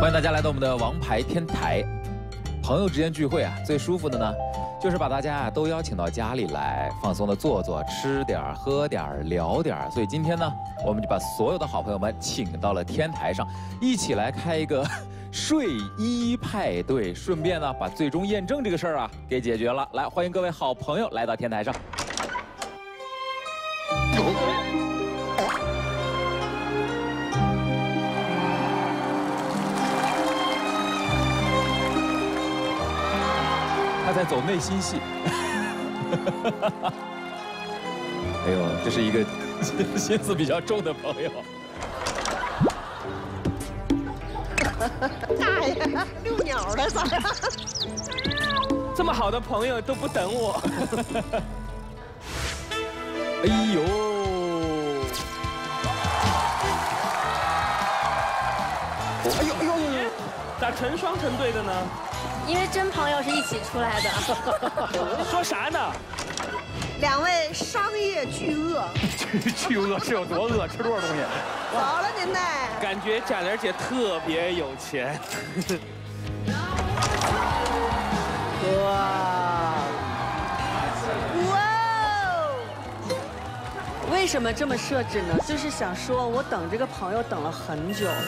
欢迎大家来到我们的王牌天台。朋友之间聚会啊，最舒服的呢，就是把大家都邀请到家里来，放松的坐坐，吃点儿、喝点儿、聊点儿。所以今天呢，我们就把所有的好朋友们请到了天台上，一起来开一个睡衣派对，顺便呢，把最终验证这个事儿啊给解决了。来，欢迎各位好朋友来到天台上。 他在走内心戏，哎呦，这是一个心思比较重的朋友。大爷，遛鸟了咋？这么好的朋友都不等我。哎呦，哎呦哎呦，咋成双成对的呢？ 因为真朋友是一起出来的，说啥呢？两位商业巨鳄，巨鳄是有多饿？吃多少东西？走了您嘞！感觉贾玲姐特别有钱。哇！哇！为什么这么设置呢？就是想说我等这个朋友等了很久了，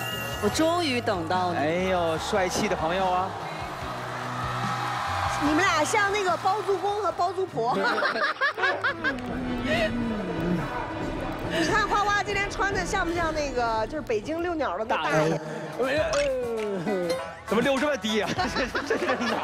我终于等到你。哎呦，帅气的朋友啊！ 你们俩像那个包租公和包租婆。你看花花今天穿的像不像那个就是北京遛鸟的大爷？怎么溜这么低呀？这是哪？